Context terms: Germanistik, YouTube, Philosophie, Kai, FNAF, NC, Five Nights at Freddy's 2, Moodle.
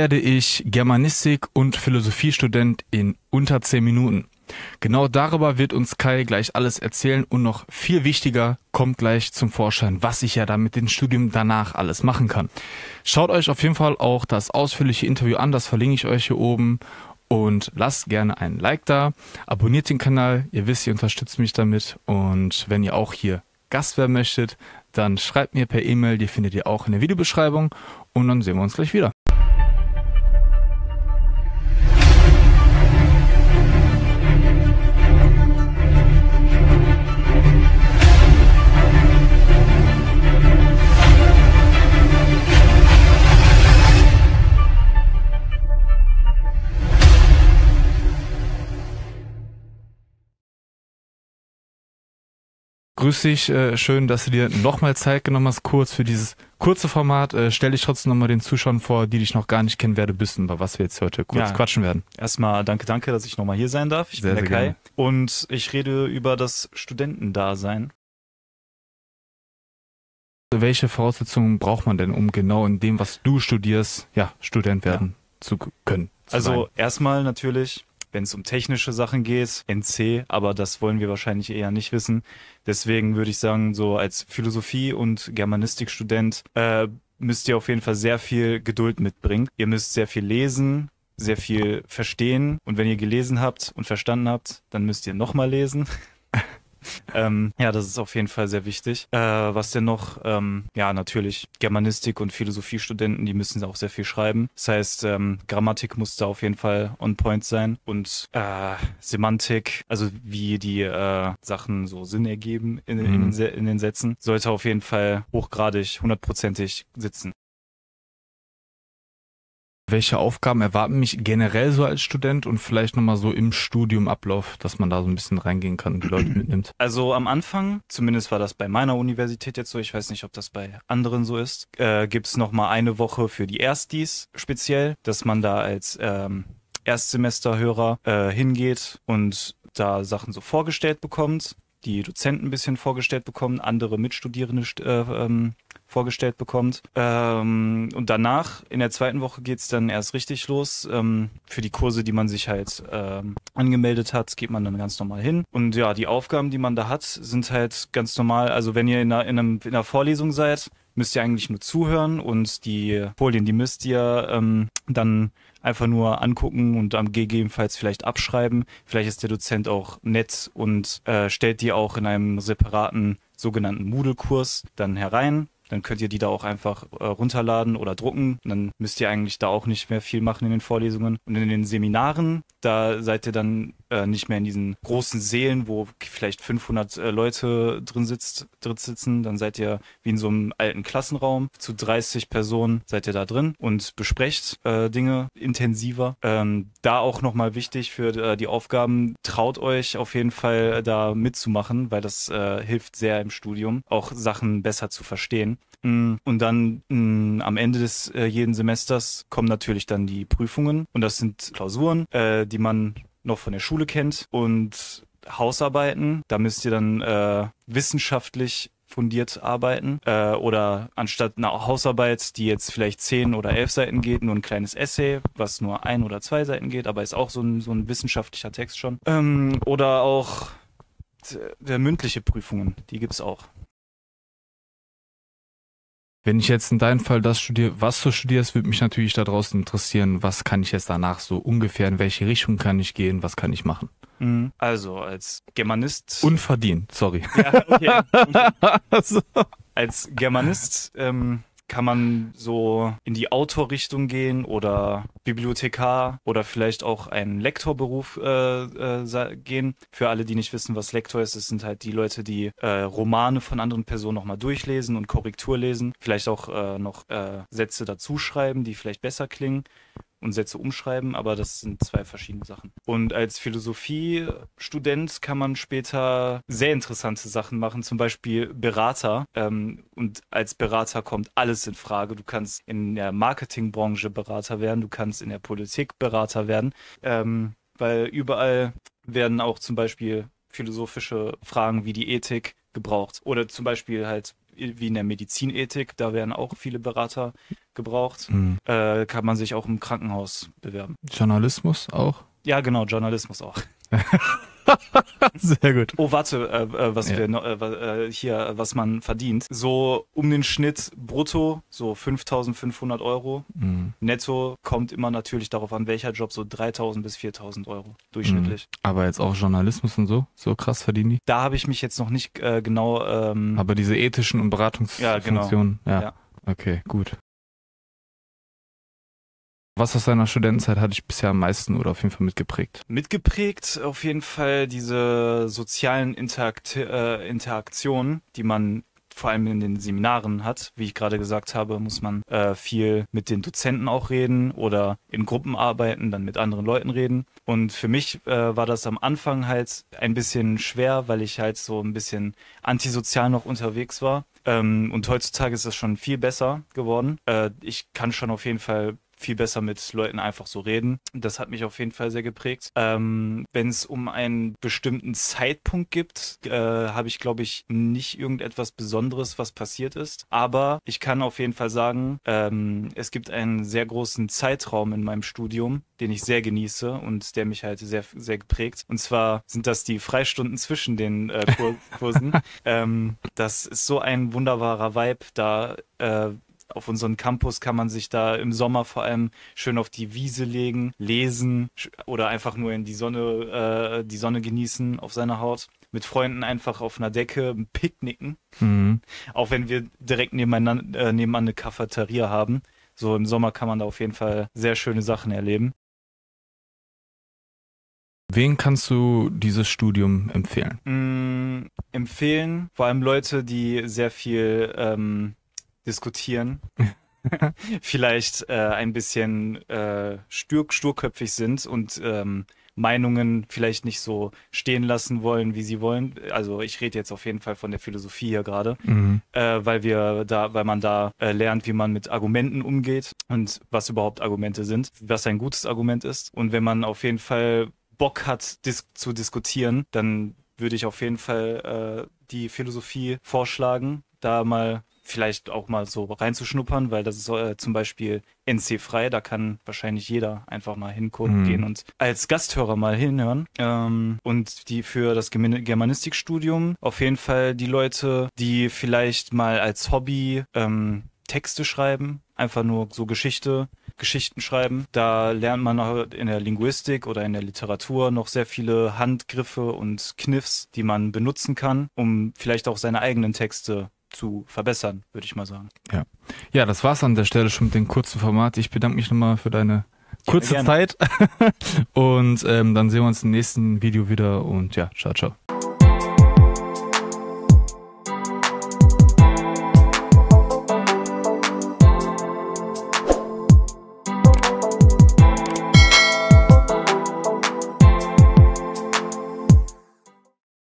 werde ich Germanistik- und Philosophiestudent in unter 10 Minuten. Genau darüber wird uns Kai gleich alles erzählen und noch viel wichtiger kommt gleich zum Vorschein, was ich ja dann mit dem Studium danach alles machen kann. Schaut euch auf jeden Fall auch das ausführliche Interview an, das verlinke ich euch hier oben und lasst gerne einen Like da, abonniert den Kanal, ihr wisst, ihr unterstützt mich damit und wenn ihr auch hier Gast werden möchtet, dann schreibt mir per E-Mail, die findet ihr auch in der Videobeschreibung und dann sehen wir uns gleich wieder. Grüß dich, schön, dass du dir nochmal Zeit genommen hast, kurz für dieses kurze Format. Stell dich trotzdem nochmal den Zuschauern vor, die dich noch gar nicht kennen, wer du bist und über was wir jetzt heute kurz quatschen werden. Erstmal danke, dass ich nochmal hier sein darf. Ich bin der Kai und ich rede über das Studentendasein. Welche Voraussetzungen braucht man denn, um genau in dem, was du studierst, Student werden zu können? Erstmal natürlich, wenn es um technische Sachen geht, NC, aber das wollen wir wahrscheinlich eher nicht wissen. Deswegen würde ich sagen, so als Philosophie- und Germanistikstudent müsst ihr auf jeden Fall sehr viel Geduld mitbringen. Ihr müsst sehr viel lesen, sehr viel verstehen. Und wenn ihr gelesen habt und verstanden habt, dann müsst ihr nochmal lesen. Das ist auf jeden Fall sehr wichtig. Was denn noch? Natürlich Germanistik- und Philosophiestudenten, die müssen auch sehr viel schreiben. Das heißt, Grammatik muss da auf jeden Fall on point sein und Semantik, also wie die Sachen so Sinn ergeben in den Sätzen, sollte auf jeden Fall hochgradig, 100%ig sitzen. Welche Aufgaben erwarten mich generell so als Student und vielleicht nochmal so im Studiumablauf, dass man da so ein bisschen reingehen kann und die Leute mitnimmt? Also am Anfang, zumindest war das bei meiner Universität jetzt so, ich weiß nicht, ob das bei anderen so ist, gibt es nochmal eine Woche für die Erstis speziell, dass man da als Erstsemesterhörer hingeht und da Sachen so vorgestellt bekommt, die Dozenten ein bisschen vorgestellt bekommen, andere Mitstudierende vorgestellt bekommt. Und danach, in der zweiten Woche, geht es dann erst richtig los. Für die Kurse, die man sich halt angemeldet hat, geht man dann ganz normal hin. Und ja, die Aufgaben, die man da hat, sind halt ganz normal. Also wenn ihr in einer Vorlesung seid, müsst ihr eigentlich nur zuhören und die Folien, die müsst ihr dann einfach nur angucken und gegebenenfalls vielleicht abschreiben. Vielleicht ist der Dozent auch nett und stellt die auch in einem separaten sogenannten Moodle-Kurs dann herein. Dann könnt ihr die da auch einfach runterladen oder drucken. Und dann müsst ihr eigentlich da auch nicht mehr viel machen in den Vorlesungen. Und in den Seminaren, da seid ihr dann nicht mehr in diesen großen Sälen, wo vielleicht 500 Leute drin sitzen. Dann seid ihr wie in so einem alten Klassenraum. Zu 30 Personen seid ihr da drin und besprecht Dinge intensiver. Da auch nochmal wichtig für die Aufgaben, traut euch auf jeden Fall da mitzumachen, weil das hilft sehr im Studium, auch Sachen besser zu verstehen. Und dann am Ende des jeden Semesters kommen natürlich dann die Prüfungen und das sind Klausuren, die man noch von der Schule kennt und Hausarbeiten. Da müsst ihr dann wissenschaftlich fundiert arbeiten oder anstatt einer Hausarbeit, die jetzt vielleicht 10 oder 11 Seiten geht, nur ein kleines Essay, was nur 1 oder 2 Seiten geht, aber ist auch so ein wissenschaftlicher Text schon. Oder auch mündliche Prüfungen, die gibt es auch. Wenn ich jetzt in deinem Fall das studiere, was du studierst, würde mich natürlich da draußen interessieren, was kann ich jetzt danach so ungefähr, in welche Richtung kann ich gehen, was kann ich machen? Also als Germanist... Unverdient, sorry. Ja, okay. So. Als Germanist kann man so in die Autorrichtung gehen oder Bibliothekar oder vielleicht auch einen Lektorberuf gehen. Für alle, die nicht wissen, was Lektor ist, das sind halt die Leute, die Romane von anderen Personen nochmal durchlesen und Korrektur lesen. Vielleicht auch noch Sätze dazuschreiben, die vielleicht besser klingen und Sätze umschreiben, aber das sind 2 verschiedene Sachen. Und als Philosophiestudent kann man später sehr interessante Sachen machen, zum Beispiel Berater. Und als Berater kommt alles in Frage. Du kannst in der Marketingbranche Berater werden, du kannst in der Politik Berater werden, weil überall werden auch zum Beispiel philosophische Fragen wie die Ethik gebraucht. Oder zum Beispiel halt wie in der Medizinethik, da werden auch viele Berater gebraucht, kann man sich auch im Krankenhaus bewerben. Journalismus auch? Ja, genau, Journalismus auch. Sehr gut. Oh, warte, was man verdient. So um den Schnitt brutto, so 5.500 Euro. Mhm. Netto kommt immer natürlich darauf an, welcher Job, so 3.000 bis 4.000 Euro durchschnittlich. Mhm. Aber jetzt auch Journalismus und so? So krass verdienen die? Da habe ich mich jetzt noch nicht genau... aber diese ethischen und Beratungsfunktionen. Ja, genau. Ja. Okay, gut. Was aus deiner Studentenzeit hat dich bisher am meisten oder auf jeden Fall mitgeprägt? Mitgeprägt auf jeden Fall diese sozialen Interaktionen, die man vor allem in den Seminaren hat. Wie ich gerade gesagt habe, muss man viel mit den Dozenten auch reden oder in Gruppen arbeiten, dann mit anderen Leuten reden. Und für mich war das am Anfang halt ein bisschen schwer, weil ich halt so ein bisschen antisozial noch unterwegs war. Und heutzutage ist das schon viel besser geworden. Ich kann schon auf jeden Fall viel besser mit Leuten einfach so reden. Das hat mich auf jeden Fall sehr geprägt. Wenn es um einen bestimmten Zeitpunkt gibt, habe ich, glaube ich, nicht irgendetwas Besonderes, was passiert ist. Aber ich kann auf jeden Fall sagen, es gibt einen sehr großen Zeitraum in meinem Studium, den ich sehr genieße und der mich halt sehr, sehr geprägt. Und zwar sind das die Freistunden zwischen den Kursen. Das ist so ein wunderbarer Vibe, da auf unserem Campus kann man sich da im Sommer vor allem schön auf die Wiese legen, lesen oder einfach nur in die Sonne genießen auf seiner Haut. Mit Freunden einfach auf einer Decke picknicken. Mhm. Auch wenn wir direkt nebenan eine Cafeteria haben. So im Sommer kann man da auf jeden Fall sehr schöne Sachen erleben. Wen kannst du dieses Studium empfehlen? Empfehlen vor allem Leute, die sehr viel... diskutieren, vielleicht ein bisschen sturköpfig sind und Meinungen vielleicht nicht so stehen lassen wollen, wie sie wollen. Also ich rede jetzt auf jeden Fall von der Philosophie hier gerade, weil man da lernt, wie man mit Argumenten umgeht und was überhaupt Argumente sind, was ein gutes Argument ist. Und wenn man auf jeden Fall Bock hat, zu diskutieren, dann würde ich auf jeden Fall die Philosophie vorschlagen, da mal vielleicht auch mal so reinzuschnuppern, weil das ist zum Beispiel NC-frei, da kann wahrscheinlich jeder einfach mal hingucken gehen und als Gasthörer mal hinhören. Und die für das Germanistikstudium auf jeden Fall die Leute, die vielleicht mal als Hobby Texte schreiben, einfach nur so Geschichten schreiben. Da lernt man in der Linguistik oder in der Literatur noch sehr viele Handgriffe und Kniffs, die man benutzen kann, um vielleicht auch seine eigenen Texte zu verbessern, würde ich mal sagen. Ja, ja, das war's an der Stelle schon mit dem kurzen Format. Ich bedanke mich nochmal für deine kurze Zeit und dann sehen wir uns im nächsten Video wieder und ja, ciao, ciao.